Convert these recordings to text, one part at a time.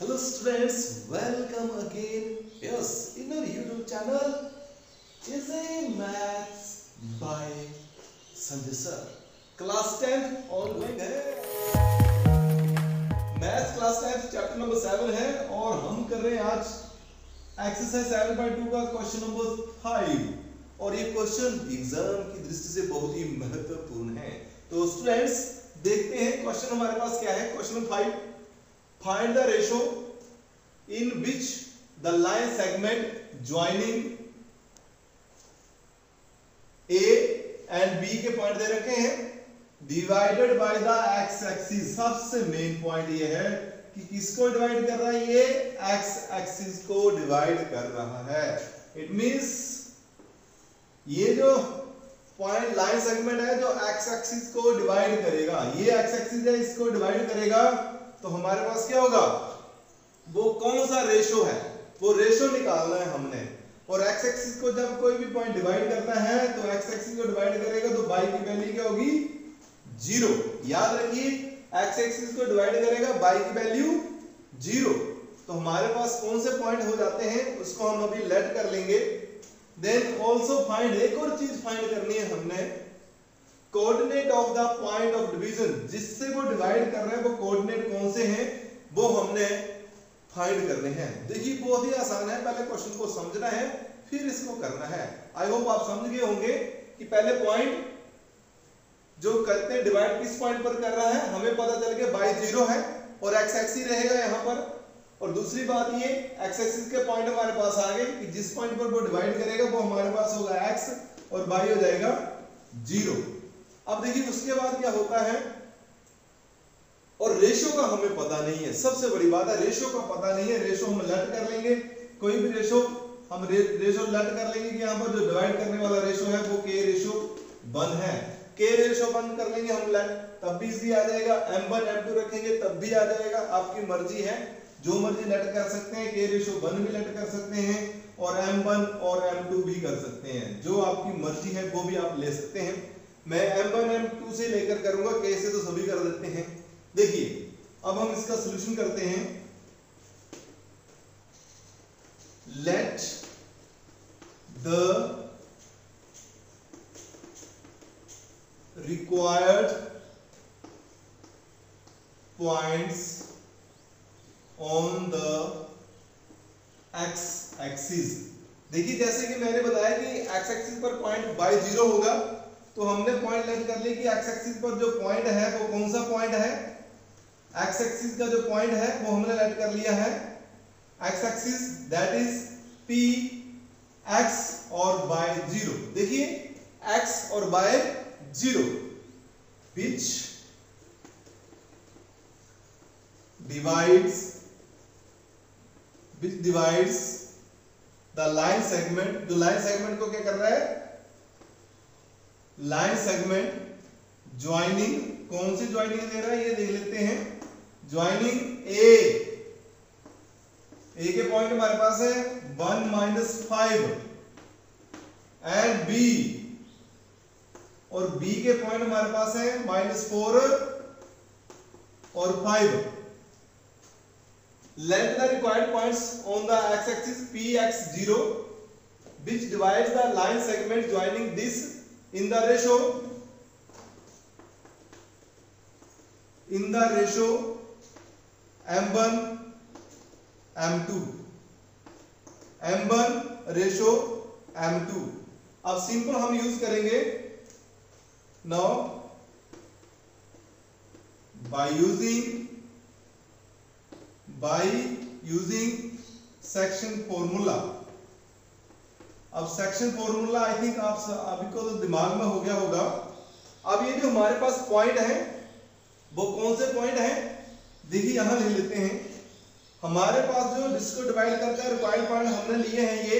Hello students, welcome again. Yes, in our YouTube channel is a Maths by Sanjay Sir. Class 10th ongoing है. Maths class 10th chapter number 7 है और हम कर रहे हैं आज exercise 7.2 का question number 5 और ये question exam की दृष्टि से बहुत ही महत्वपूर्ण है. तो students देखते हैं question हमारे पास क्या है. Question number 5. Find the ratio in which the line segment joining A and B के पॉइंट दे रखे हैं divided by the x axis. सबसे मेन पॉइंट ये है कि किसको डिवाइड कर रहा है, ये x axis को डिवाइड कर रहा है. इट मींस ये जो पॉइंट लाइन सेगमेंट है जो x axis को डिवाइड करेगा, ये x axis है इसको डिवाइड करेगा, तो हमारे पास क्या होगा, वो कौन सा रेशो है वो रेशो निकालना है हमने. और x एक्सिस को जब कोई भी पॉइंट डिवाइड करना है तो x एक्सिस को डिवाइड करेगा तो y की वैल्यू क्या होगी, जीरो. याद रखिए x एक्सिस को डिवाइड करेगा, y की वैल्यू जीरो. तो हमारे पास कौन से पॉइंट हो जाते हैं उसको हम अभी लेट कर लेंगे. देन ऑल्सो फाइंड, एक और चीज फाइंड करनी है हमने, coordinate of the point of division. जिससे वो डिवाइड कर रहे हैं वो कोऑर्डिनेट कौन से हैं वो हमने फाइंड करने हैं. देखिए बहुत ही आसान है, पहले क्वेश्चन को समझना है फिर इसको करना है. आई होप आप समझ गए होंगे कि पहले पॉइंट जो करते हैं डिवाइड किस पॉइंट पर कर रहा है, हमें पता चल गया बाई जीरो है और एक्स एक्सिस रहेगा यहाँ पर. और दूसरी बात ये एक्स एक्सिस के पॉइंट हमारे पास आ गए कि जिस पॉइंट पर वो डिवाइड करेगा वो हमारे पास होगा एक्स और बाई हो जाएगा जीरो. अब देखिए उसके बाद क्या होता है, और रेशो का हमें पता नहीं है. सबसे बड़ी बात है रेशो का पता नहीं है. रेशो हम लट कर लेंगे, कोई भी रेशो हम रेशो लट कर लेंगे कि यहाँ पर जो डिवाइड करने वाला रेशो है वो के रेशो वन है. के रेशो वन कर लेंगे हम लट, तब भी इसलिए आ जाएगा. m1 m2 रखेंगे तब भी आ जाएगा. आपकी मर्जी है, जो मर्जी लट कर सकते हैं. के रेशो वन भी लट कर सकते हैं और m1 और m2 भी कर सकते हैं. जो आपकी मर्जी है वो भी आप ले सकते हैं. मैं m1 m2 से लेकर करूंगा, कैसे तो सभी कर देते हैं. देखिए अब हम इसका सॉल्यूशन करते हैं. Let the required points on the X axis. देखिए जैसे कि मैंने बताया कि एक्स एक्सिस पर पॉइंट बाई जीरो होगा, तो हमने पॉइंट लेट कर ली कि एक्स एक्सिस पर जो पॉइंट है वो कौन सा पॉइंट है. एक्स एक्सिस का जो पॉइंट है वो हमने लेट कर लिया है. X axis that is P X और बाय जीरो. देखिए एक्स और bye zero which divides the line segment. जो लाइन सेगमेंट को क्या कर रहा है, लाइन सेगमेंट ज्वाइनिंग, कौन सी ज्वाइनिंग दे रहा है ये देख लेते हैं. ज्वाइनिंग ए के पॉइंट हमारे पास है 1 - 5 एंड बी, और बी के पॉइंट हमारे पास है -4 और 5. Let the required points on the X axis P X zero which divides the line segment joining this in the ratio m1 ratio m2. अब सिंपल हम यूज करेंगे now by using section formula. अब section formula I think आप अभी को तो दिमाग में हो गया होगा. अब ये जो हमारे पास पॉइंट है वो कौन से पॉइंट है, देखिए यहां ले लेते हैं. हमारे पास जो जिसको डिवाइड करता है रिक्वायर्ड पॉइंट हमने लिए हैं ये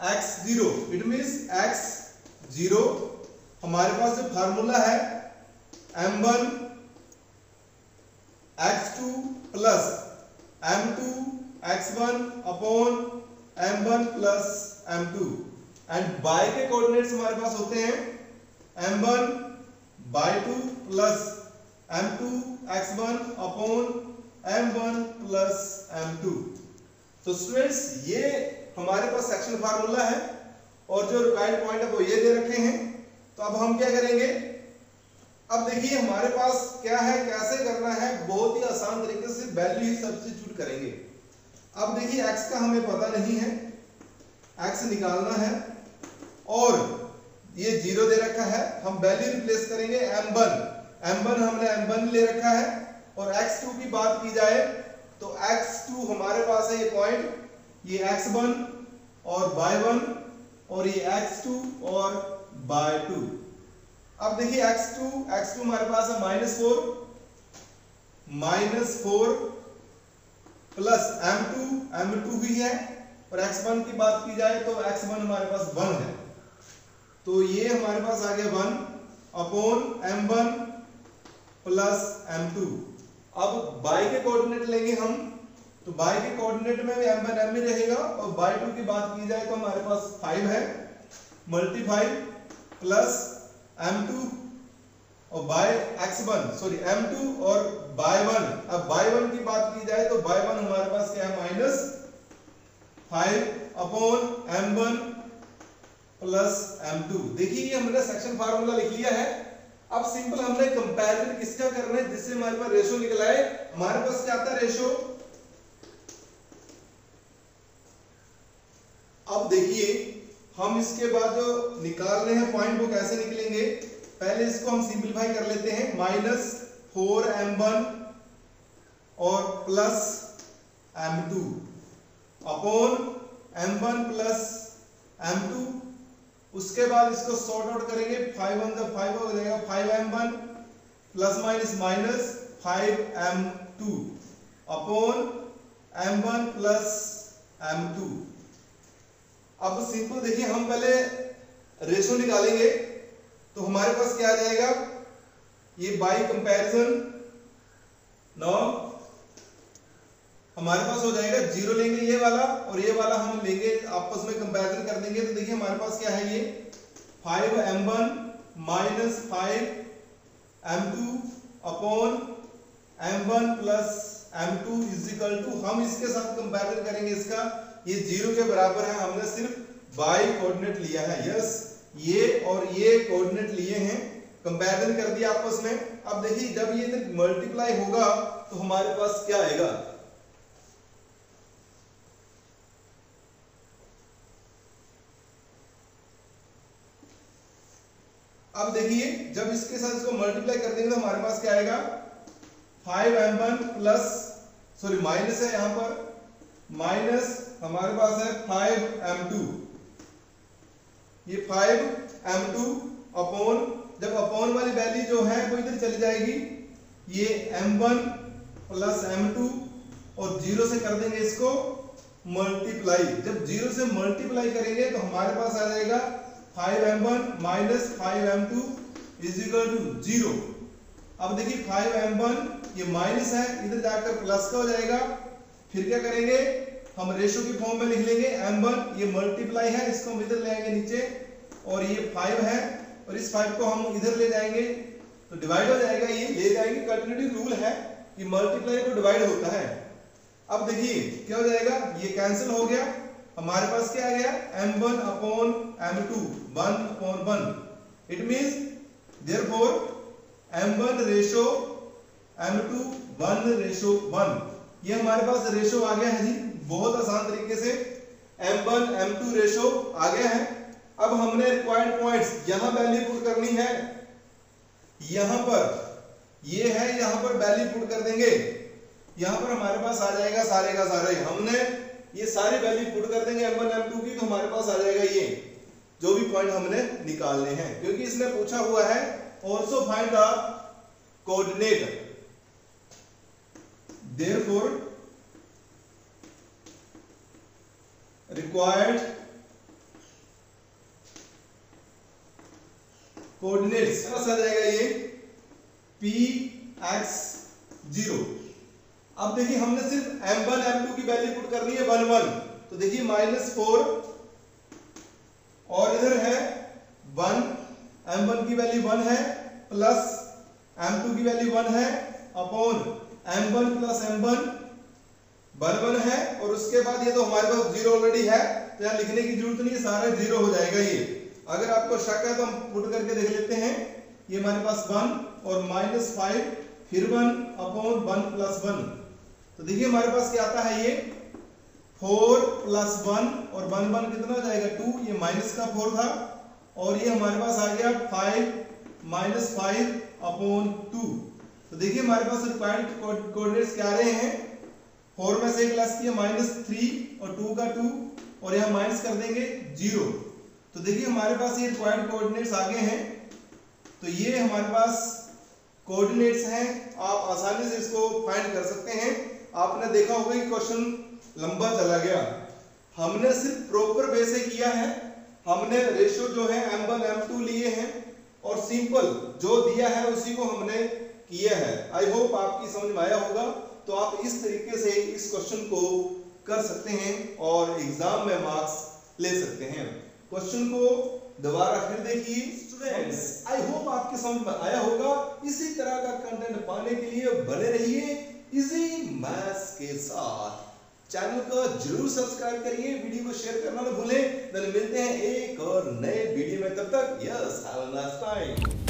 x0. इट मींस x0 हमारे पास जो फार्मूला है m1 x2 plus m2 x1 upon m1 plus m2 and bye के कोऑर्डिनेट्स हमारे पास होते हैं m1 by 2 plus m2 x1 upon m1 plus m2। तो स्टूडेंट्स ये हमारे पास सेक्शन फार्मूला है और जो रिक्वायर्ड पॉइंट है वो ये दे रखे हैं। तो अब हम क्या करेंगे, अब देखिए हमारे पास क्या है, कैसे करना है, बहुत ही आसान तरीके से वैल्यू ही सब्स्टिट्यूट करेंगे। अब देखिए x का हमें पता नहीं है, x निकालना है और ये जीरो दे रखा है, हम वैल्यू रिप्लेस करेंगे m1 हमने m1 ले रखा है और x2 की बात की जाए तो x2 हमारे पास है ये पॉइंट, ये x1 और y1 और ये x2 और y2। अब देखिए x2 हमारे पास है -4 प्लस m2 भी है और x1 की बात की जाए तो x1 हमारे पास 1 है, तो ये हमारे पास आ गया 1 अपॉन m1 प्लस m2। अब y के कोऑर्डिनेट लेंगे हम, तो y के कोऑर्डिनेट में भी m1 m ही रहेगा और y2 की बात की जाए तो हमारे पास 5 है मल्टीप्लाई प्लस m2 और by x1 सॉरी m2 और by 1। अब by 1 की बात की जाए तो by 1 हमारे पास क्या है -5 अपॉन m1 प्लस m2। देखिए ये हमने सेक्शन फार्मूला लिख लिया है। अब सिंपल हमने कंपैरिजन किसका करना है, जिससे हमारे पास रेशो निकला है। हमारे पास क्या आता है रेशो, अब देखिए हम इसके बाद जो निकाल रहे हैं पॉइंट वो कैसे निकलेंगे। पहले इसको हम सिंपलीफाई कर लेते हैं, -4m1 और plus m2 upon m1 plus m2। उसके बाद इसको सॉर्ट आउट करेंगे, 5 का 5 हो जाएगा 5m1 plus minus 5m2 upon m1 plus m2। अब सिंपल देखिए हम पहले रेशो निकालेंगे तो हमारे पास क्या आ जाएगा, ये बाई कंपैरिजन नौ हमारे पास हो जाएगा, जीरो लेंगे ये वाला और ये वाला हम लेंगे, आपस में कंपैरिजन कर देंगे। तो देखिए हमारे पास क्या है, ये 5m1 minus 5m2 upon m1 plus m2 is equal to, हम इसके साथ कंपैरिजन करेंगे, इसका ये जीरो के बराबर है। हमने सिर्फ बाई कोऑर्डिनेट लिया है, यस ये और ये कोऑर्डिनेट लिए हैं, कंपैरिजन कर दिया आपस में। अब देखिए जब ये मल्टीप्लाई होगा तो हमारे पास क्या आएगा, अब देखिए जब इसके साथ इसको मल्टीप्लाई कर देंगे तो हमारे पास क्या आएगा, 5m1 प्लस सॉरी माइनस है यहां पर, माइनस हमारे पास है 5m2, ये 5m2 अपॉन, जब अपॉन वाली वैल्यू जो है वो इधर चली जाएगी, ये m1 प्लस m2 और जीरो से कर देंगे इसको मल्टीप्लाई। जब जीरो से मल्टीप्लाई करेंगे तो हमारे पास आ जाएगा 5m1 minus 5m2 is equal to 0। अब देखिए 5m1 ये माइनस है, इधर जाकर प्लस का हो जाएगा, फिर क्या करेंगे हम रेशो की फॉर्म में लिख लेंगे, m1 ये मल्टीप्लाई है, इसको हम इधर ले आएंगे नीचे और ये 5 है और इस 5 को हम इधर ले जाएंगे तो डिवाइड हो जाएगा, ये ले जाएंगे, कंटिन्यूटी रूल है कि मल्टीप्लाई को डिवाइड होता है। अब देखिए क्या हो जाएगा, ये कैंसिल हो गया, हमारे पास क्या आ गया m1 upon m2 1 upon 1, it means therefore m1 ratio m2 1 ratio 1, ये हमारे पास रेशो आ गया है जी। बहुत आसान तरीके से m1 m2 रेशो आ गया है। अब हमने रिक्वायर्ड पॉइंट्स यहां वैल्यू पुट करनी है, यहां पर ये है, यहां पर वैल्यू पुट कर देंगे, यहां पर हमारे पास आ जाएगा सारे का सारे, हमने ये सारी वैल्यू पुट कर देंगे m1 m2 की, तो हमारे पास आ जाएगा ये जो भी पॉइंट हमने निकालने हैं, क्योंकि इसने पूछा हुआ है also find the coordinate, therefore required coordinates आ जाएगा ये p(x, 0)। अब देखिए हमने सिर्फ m1 m2 की वैल्यू पुट करनी है 1 1, तो देखिए -4 और इधर है 1, m1 की वैल्यू 1 है प्लस m2 की वैल्यू 1 है अपॉन m1 प्लस m1 बराबर है और उसके बाद ये तो हमारे पास जीरो ऑलरेडी है तो यहाँ लिखने की जरूरत नहीं है, सारा जीरो हो जाएगा ये। अगर आपको शक है तो हम पुट करके देख लेते हैं, ये हमारे पास 1 और -5 फिर 1 अपॉन 1 प्लस 1। तो देखिए हमारे पास क्या आता है, ये 4 प्लस 1 और 1 1 कितना हो जाएगा 2, ये माइनस का 4 था और ये हमारे पास आ गया 5 - 5 अपॉन 2। तो देखिए हमारे पास रिक्वायर्ड कोऑर्डिनेट्स क्या रहे हैं, 4 में से 1 लेस किया -3 और 2 का 2 और यहाँ माइनस कर देंगे 0। तो देखिए हमारे पास ये रिक्वायर्ड कोऑर्डिनेट्स आ गए हैं। तो ये हमारे पास कोऑर्डिनेट्स हैं, आप आसानी से इसको फाइंड कर सकते हैं। आपने देखा होगा कि क्वेश्चन लंबा चला गया, हमने सिर्फ प्रॉपर वे से किया है, हमने रेशियो जो है m1 m2 लिए हैं और सिंपल जो दिया है उसी को हमने किया है। आई होप आपकी समझ में आया होगा। तो आप इस तरीके से इस क्वेश्चन को कर सकते हैं और एग्जाम में मार्क्स ले सकते हैं। क्वेश्चन को दोबारा फिर देखिए स्टूडेंट्स, आई होप आपके समझ में आया होगा। इसी तरह का कंटेंट पाने के लिए बने रहिए इजी मैथ्स के साथ। चैनल को जरूर सब्सक्राइब करिए, वीडियो को शेयर करना ना भूलें। मिलते हैं एक और नए वीडियो में, तब तक yes have a nice time.